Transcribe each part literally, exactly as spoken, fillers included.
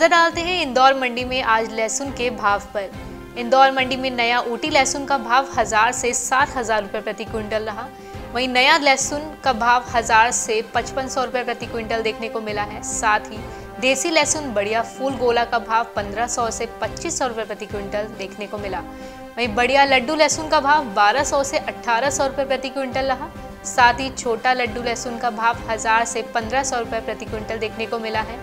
नजर डालते हैं इंदौर मंडी में आज लहसुन के भाव पर। इंदौर मंडी में नया ऊटी लहसुन का भाव हजार से सात हजार रुपये प्रति क्विंटल रहा। वहीं नया लहसुन का भाव हजार से पचपन सौ रुपये प्रति क्विंटल देखने को मिला है। साथ ही देसी लहसुन बढ़िया फूल गोला का भाव पंद्रह सौ से पच्चीस सौ रुपये प्रति क्विंटल देखने को मिला। वहीं बढ़िया लड्डू लहसुन का भाव बारह सौ से अठारह सौ रुपये प्रति क्विंटल रहा। साथ ही छोटा लड्डू लहसुन का भाव हजार से पंद्रह सौ रुपये प्रति क्विंटल देखने को मिला है।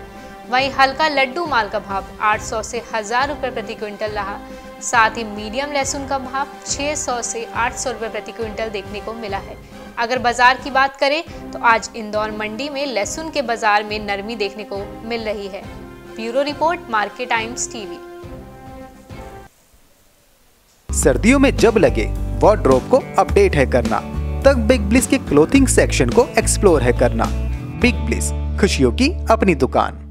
वहीं हल्का लड्डू माल का भाव आठ सौ से हजार रुपये प्रति क्विंटल रहा। साथ ही मीडियम लहसुन का भाव छह सौ से आठ सौ रुपये प्रति क्विंटल देखने को मिला है। अगर बाजार की बात करें तो आज इंदौर मंडी में लहसुन के बाजार में नरमी देखने को मिल रही है। Bureau report, Market Times TV. सर्दियों में जब लगे वार्डरोब को अपडेट है करना, तब बिग ब्लिस के क्लोथिंग सेक्शन को एक्सप्लोर है करना। बिग ब्लिस, खुशियों की अपनी दुकान।